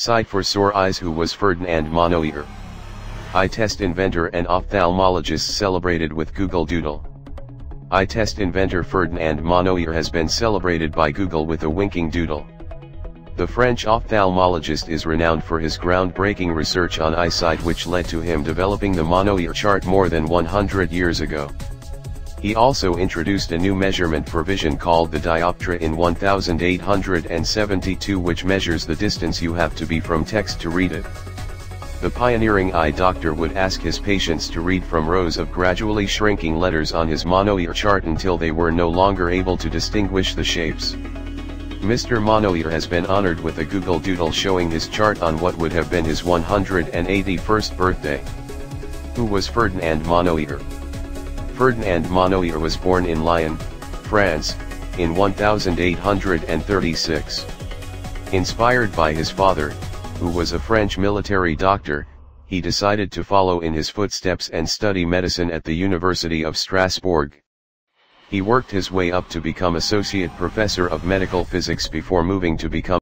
Sight for Sore Eyes, who was Ferdinand Monoyer. Eye test inventor and ophthalmologist celebrated with Google Doodle. Eye test inventor Ferdinand Monoyer has been celebrated by Google with a winking doodle. The French ophthalmologist is renowned for his groundbreaking research on eyesight, which led to him developing the Monoyer chart more than 100 years ago. He also introduced a new measurement for vision called the dioptre in 1872, which measures the distance you have to be from text to read it. The pioneering eye doctor would ask his patients to read from rows of gradually shrinking letters on his Monoyer chart until they were no longer able to distinguish the shapes. Mr. Monoyer has been honored with a Google Doodle showing his chart on what would have been his 181st birthday. Who was Ferdinand Monoyer? Ferdinand Monoyer was born in Lyon, France, in 1836. Inspired by his father, who was a French military doctor, he decided to follow in his footsteps and study medicine at the University of Strasbourg. He worked his way up to become associate professor of medical physics before moving to become